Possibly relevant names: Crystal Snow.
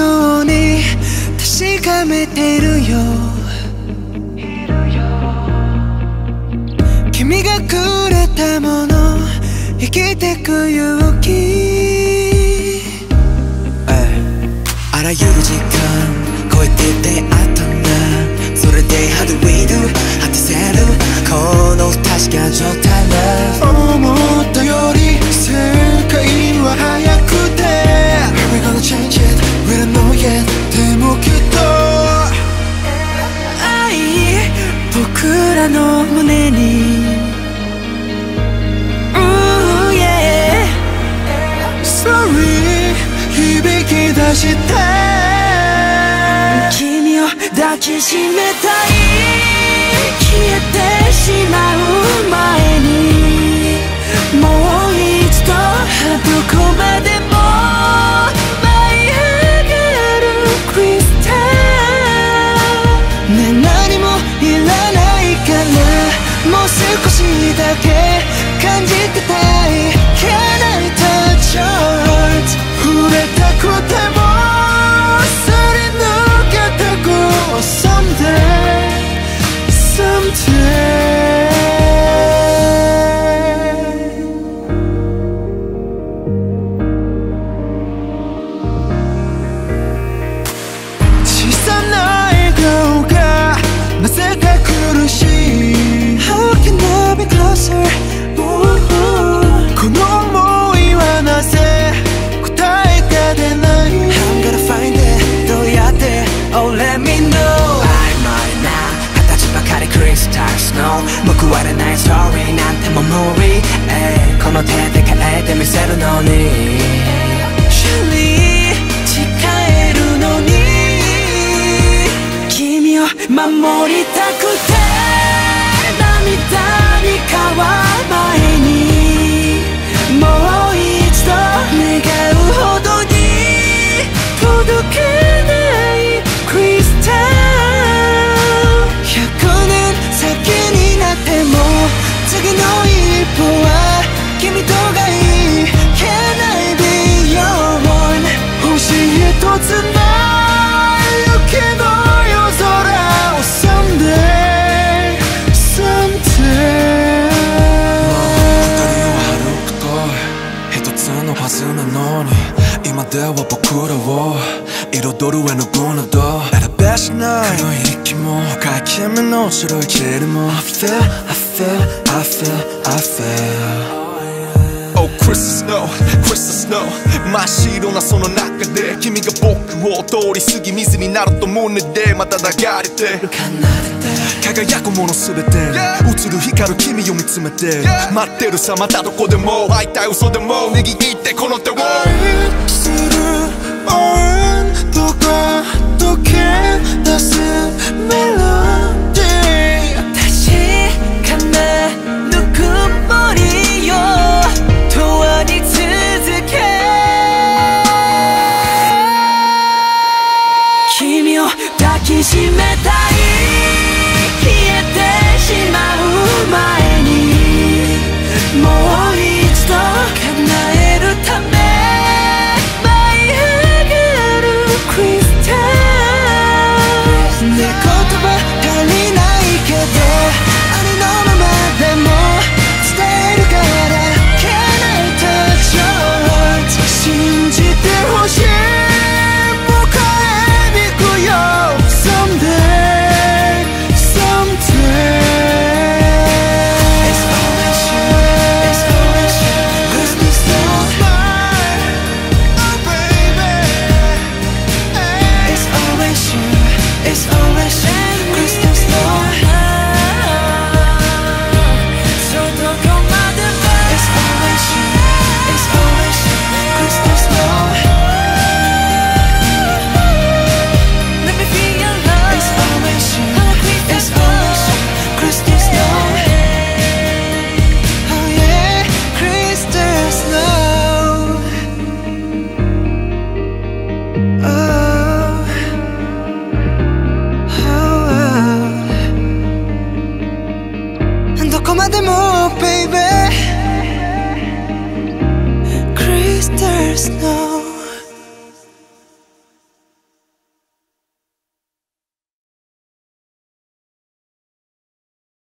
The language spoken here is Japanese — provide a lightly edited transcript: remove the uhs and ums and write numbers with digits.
ように確かめてるよ。君がくれたもの、生きてく勇気。あらゆる時間超えて出会ったんだ。それで How do we do 果てせるこの不確か状態は思ったより世界は早くて We're gonna change it We don't know yet でもきっと愛僕らの胸に響き出して君を抱きしめたい。消えてしまう前にもう一度どこまでも舞い上がるクリスタル。ねえ何もいらないからもう少しだけ感じてたい。報われないストーリーなんても無理、この手で変えてみせるのに Surely 誓えるのに君を守りたくて涙に変わる前にもう一度願うほどに届けないクリスタル。次の一歩は君とがいい Can I be your one 星一つの雪の夜空を Someday Someday もう二人は歩くと一つのはずなのに今では僕らを彩る絵の具など選べしない黒い息も深い君の白い霧も I feel I feelI feel Oh Crystal Snow, Crystal Snow 真っ白なその中で君が僕を通り過ぎ水になると胸でまた流れて輝くもの全て映る光る君を見つめて待ってるさまたどこでも会いたい嘘でも握ってこの手を